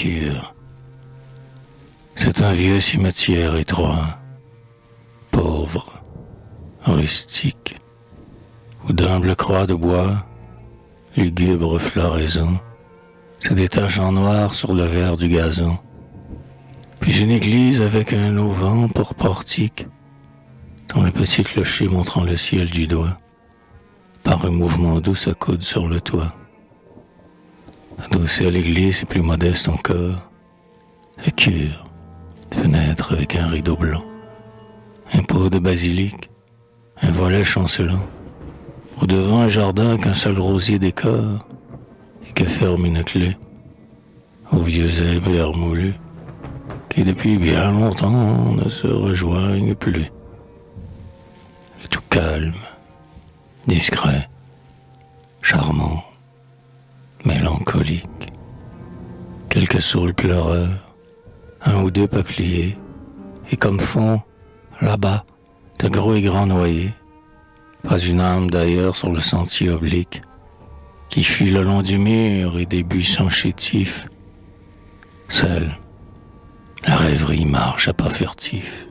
cure. C'est un vieux cimetière étroit, pauvre, rustique, où d'humbles croix de bois, lugubre floraison, se détachent en noir sur le vert du gazon. Puis une église avec un auvent pour portique, dont le petit clocher montrant le ciel du doigt, par un mouvement doux se coude sur le toit. Adossée à l'église et plus modeste encore, la cure, fenêtre avec un rideau blanc, un pot de basilic, un volet chancelant, au devant un jardin qu'un seul rosier décore, et que ferme une clé, aux vieux herbes et leurs moulues, qui depuis bien longtemps ne se rejoignent plus. Le tout calme, discret, charmant, mélancolique. Quelques saules pleureurs, un ou deux peupliers, et comme fond, là-bas, de gros et grands noyers, pas une âme d'ailleurs sur le sentier oblique, qui fuit le long du mur et des buissons chétifs. Seule, la rêverie marche à pas furtifs.